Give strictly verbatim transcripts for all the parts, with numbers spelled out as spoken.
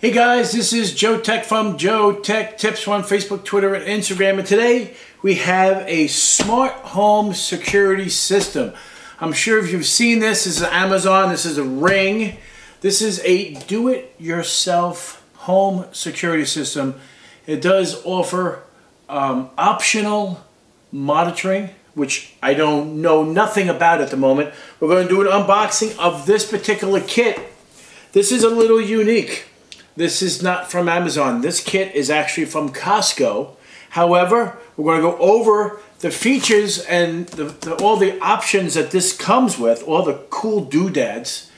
Hey guys, this is Joe Tech from Joe Tech Tips on Facebook, Twitter, and Instagram, and today we have a smart home security system. I'm sure if you've seen this, this is Amazon, this is a Ring. This is a do-it-yourself home security system. It does offer um, optional monitoring, which I don't know nothing about at the moment. We're going to do an unboxing of this particular kit. This is a little unique. This is not from Amazon. This kit is actually from Costco. However, we're going to go over the features and the, the, all the options that this comes with, all the cool doodads,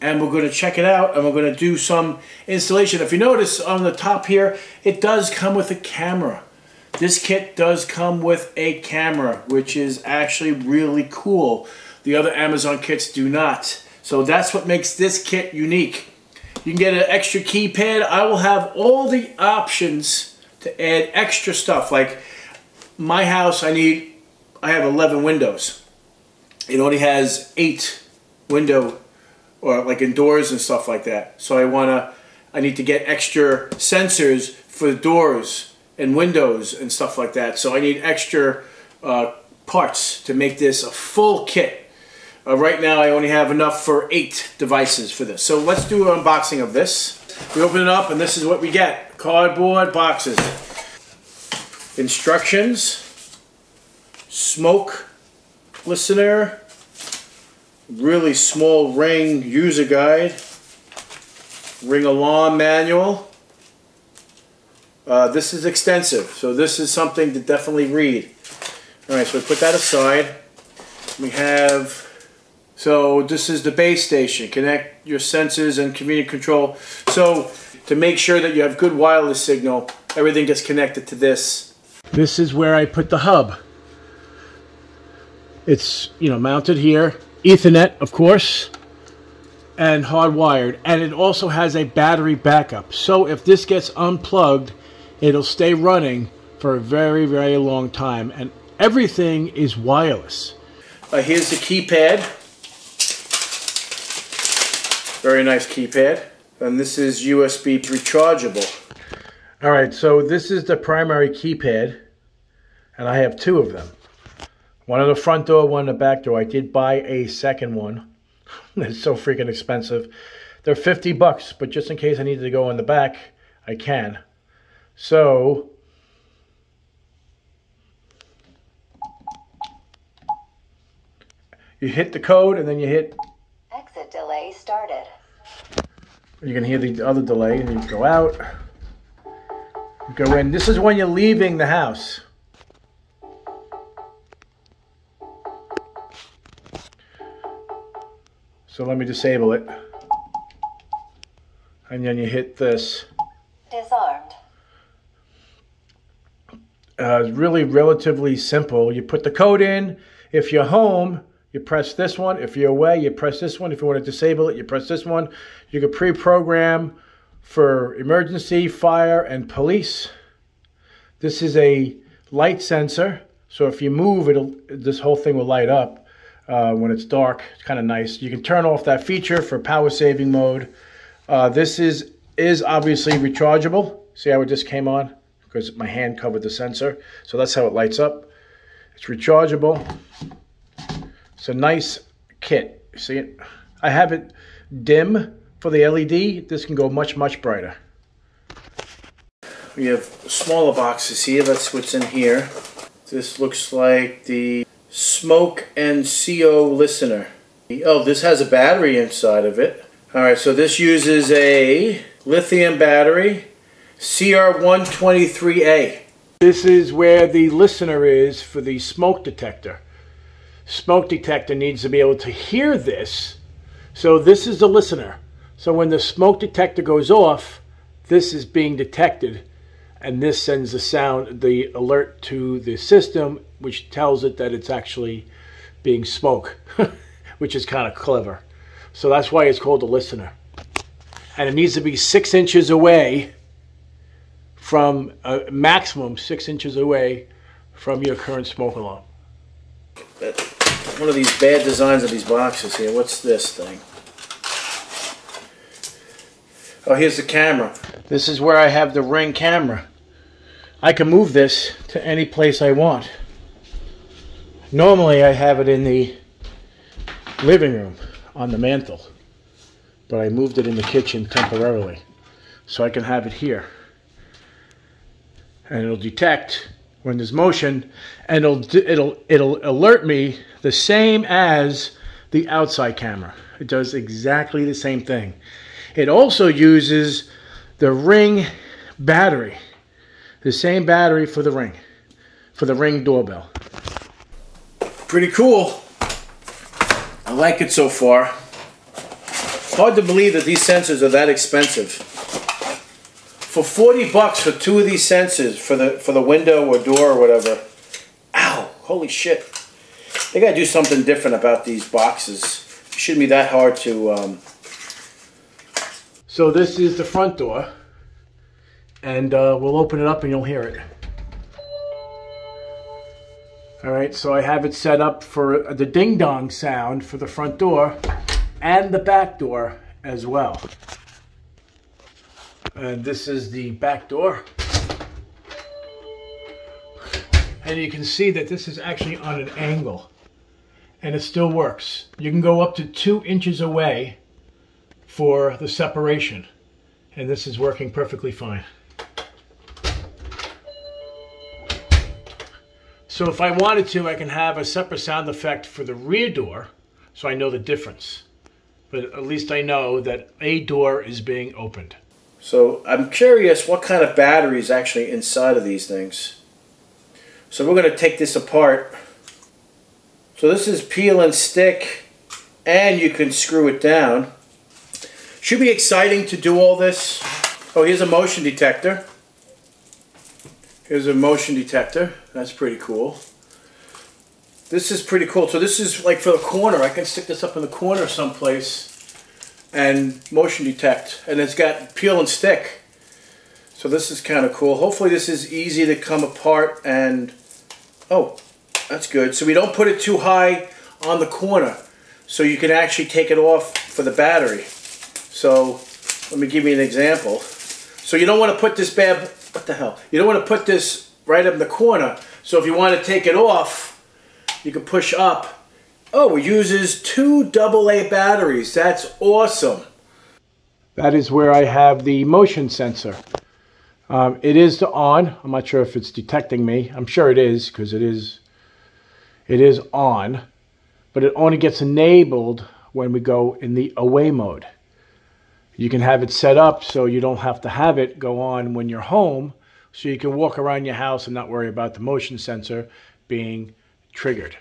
and we're going to check it out, and we're going to do some installation. If you notice on the top here, it does come with a camera. This kit does come with a camera, which is actually really cool. The other Amazon kits do not. So that's what makes this kit unique. You can get an extra keypad. I will have all the options to add extra stuff. Like my house, I need, I have eleven windows. It only has eight window, or like indoors and stuff like that. So I wanna, I need to get extra sensors for doors and windows and stuff like that. So I need extra uh, parts to make this a full kit. Uh, right now I only have enough for eight devices for this. So let's do an unboxing of this. We open it up and this is what we get. Cardboard boxes. Instructions. Smoke listener. Really small Ring user guide. Ring alarm manual. Uh, this is extensive, so this is something to definitely read. Alright, so we put that aside. We have... So this is the base station. Connect your sensors and community control. So to make sure that you have good wireless signal, everything gets connected to this. This is where I put the hub. It's, you know, mounted here. Ethernet, of course, and hardwired. And it also has a battery backup. So if this gets unplugged, it'll stay running for a very, very long time. And everything is wireless. Uh, here's the keypad. Very nice keypad, and this is U S B rechargeable. All right, so this is the primary keypad, and I have two of them. One on the front door, one on the back door. I did buy a second one. It's so freaking expensive. They're fifty bucks, but just in case I needed to go in the back, I can. So, you hit the code, and then you hit... Exit delay started. You can hear the other delay, and you go out, you go in. This is when you're leaving the house. So let me disable it. And then you hit this. Disarmed. Uh, really relatively simple. You put the code in. If you're home, you press this one. If you're away, you press this one. If you want to disable it, you press this one. You can pre-program for emergency, fire, and police. This is a light sensor. So if you move, it'll this whole thing will light up uh, when it's dark. It's kind of nice. You can turn off that feature for power saving mode. Uh, this is, is obviously rechargeable. See how it just came on? Because my hand covered the sensor. So that's how it lights up. It's rechargeable. It's a nice kit. See it? I have it dim for the L E D. This can go much, much brighter. We have smaller boxes here. That's what's in here. This looks like the smoke and C O listener. Oh, this has a battery inside of it. All right, so this uses a lithium battery, C R one twenty-three A. This is where the listener is for the smoke detector. Smoke detector needs to be able to hear this. So this is the listener. So when the smoke detector goes off, this is being detected, and this sends the sound, the alert to the system, which tells it that it's actually being smoke, which is kind of clever. So that's why it's called a listener. And it needs to be six inches away from a maximum six inches away from your current smoke alarm. One of these bad designs of these boxes here. What's this thing? Oh, here's the camera. This is where I have the Ring camera. I can move this to any place I want. Normally I have it in the living room on the mantle, but I moved it in the kitchen temporarily so I can have it here. And it'll detect when there's motion, and it'll it'll it'll alert me the same as the outside camera. It does exactly the same thing. It also uses the Ring battery, the same battery for the Ring, for the Ring doorbell. Pretty cool. I like it so far. Hard to believe that these sensors are that expensive. For forty bucks for two of these sensors for the for the window or door or whatever. Ow, holy shit. They gotta do something different about these boxes. It shouldn't be that hard to um... So this is the front door, and uh, we'll open it up and you'll hear it. All right, so I have it set up for the ding-dong sound for the front door and the back door as well. And this is the back door. And you can see that this is actually on an angle, and it still works. You can go up to two inches away for the separation, and this is working perfectly fine. So if I wanted to, I can have a separate sound effect for the rear door, so I know the difference. But at least I know that a door is being opened. So I'm curious what kind of battery is actually inside of these things. So we're going to take this apart. So this is peel and stick, and you can screw it down. Should be exciting to do all this. Oh, here's a motion detector. Here's a motion detector. That's pretty cool. This is pretty cool. So this is like for the corner. I can stick this up in the corner someplace and motion detect. And it's got peel and stick. So this is kind of cool. Hopefully this is easy to come apart and... Oh, that's good. So we don't put it too high on the corner. So you can actually take it off for the battery. So let me give you an example. So you don't want to put this bad, what the hell? You don't want to put this right up in the corner. So if you want to take it off, you can push up. Oh, it uses two double A batteries. That's awesome. That is where I have the motion sensor. Um, it is the on. I'm not sure if it's detecting me. I'm sure it is, because it is, it is on, but it only gets enabled when we go in the away mode. You can have it set up so you don't have to have it go on when you're home, so you can walk around your house and not worry about the motion sensor being triggered.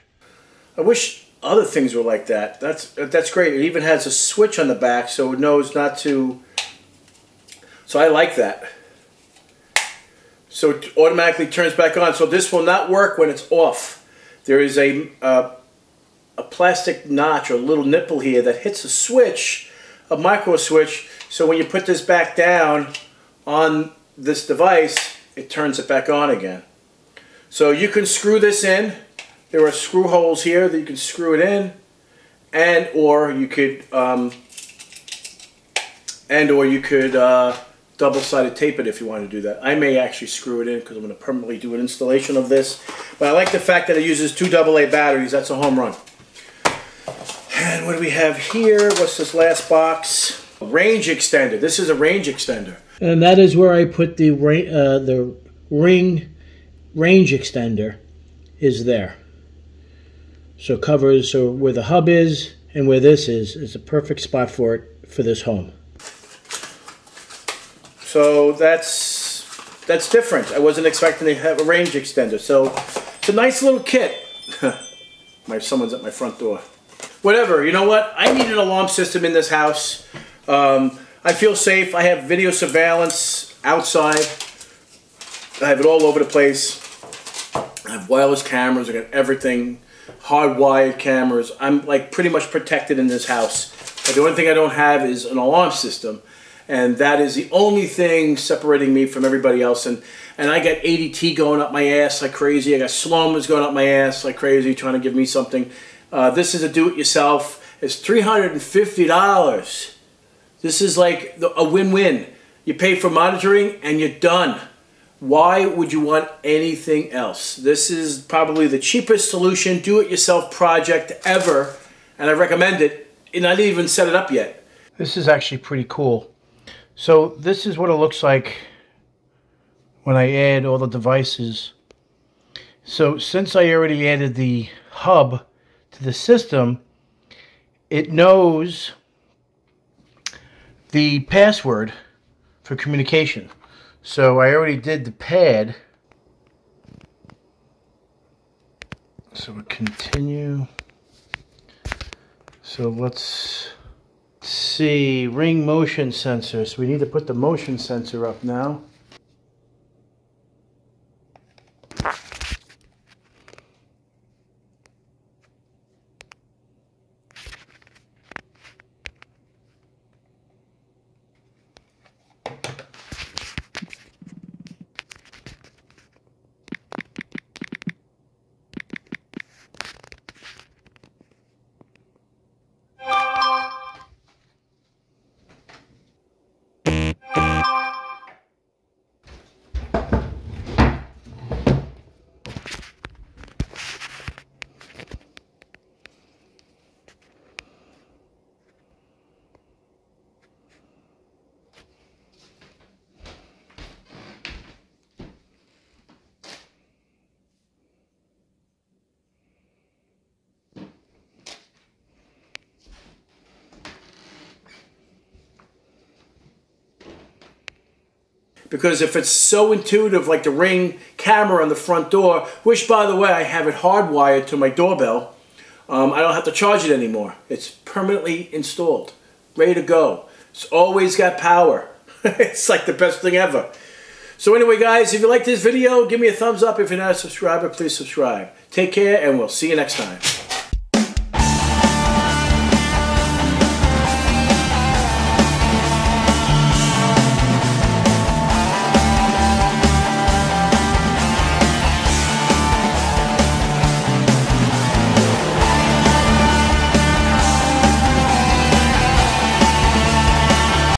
I wish other things were like that. That's, that's great. It even has a switch on the back so it knows not to... So I like that. So it automatically turns back on. So this will not work when it's off. There is a, uh, a plastic notch or little nipple here that hits a switch, a micro switch, so when you put this back down on this device, it turns it back on again. So you can screw this in. There are screw holes here that you can screw it in, and or you could um, and or you could uh, double-sided tape it if you want to do that. I may actually screw it in because I'm going to permanently do an installation of this, but I like the fact that it uses two double A batteries. That's a home run. And what do we have here? What's this last box? Range extender. This is a range extender. And that is where I put the, uh, the Ring range extender is there. So it covers so where the hub is and where this is. It's a perfect spot for it for this home. So that's, that's different. I wasn't expecting to have a range extender. So it's a nice little kit. my Someone's at my front door. Whatever, you know what? I need an alarm system in this house. Um, I feel safe. I have video surveillance outside. I have it all over the place. I have wireless cameras. I got everything. Hardwired cameras. I'm like pretty much protected in this house. But the only thing I don't have is an alarm system. And that is the only thing separating me from everybody else. And, and I got A D T going up my ass like crazy. I got Sloan's going up my ass like crazy trying to give me something. Uh, this is a do-it-yourself. It's three hundred fifty dollars. This is like a win-win. You pay for monitoring and you're done. Why would you want anything else? This is probably the cheapest solution, do-it-yourself project ever, and I recommend it, and I didn't even set it up yet. This is actually pretty cool. So this is what it looks like when I add all the devices. So since I already added the hub to the system, it knows the password for communication. So I already did the pad. So we'll continue. So let's see, Ring motion sensor. So we need to put the motion sensor up now. Because if it's so intuitive, like the Ring camera on the front door, which, by the way, I have it hardwired to my doorbell, um, I don't have to charge it anymore. It's permanently installed, ready to go. It's always got power. It's like the best thing ever. So anyway, guys, if you like this video, give me a thumbs up. If you're not a subscriber, please subscribe. Take care, and we'll see you next time.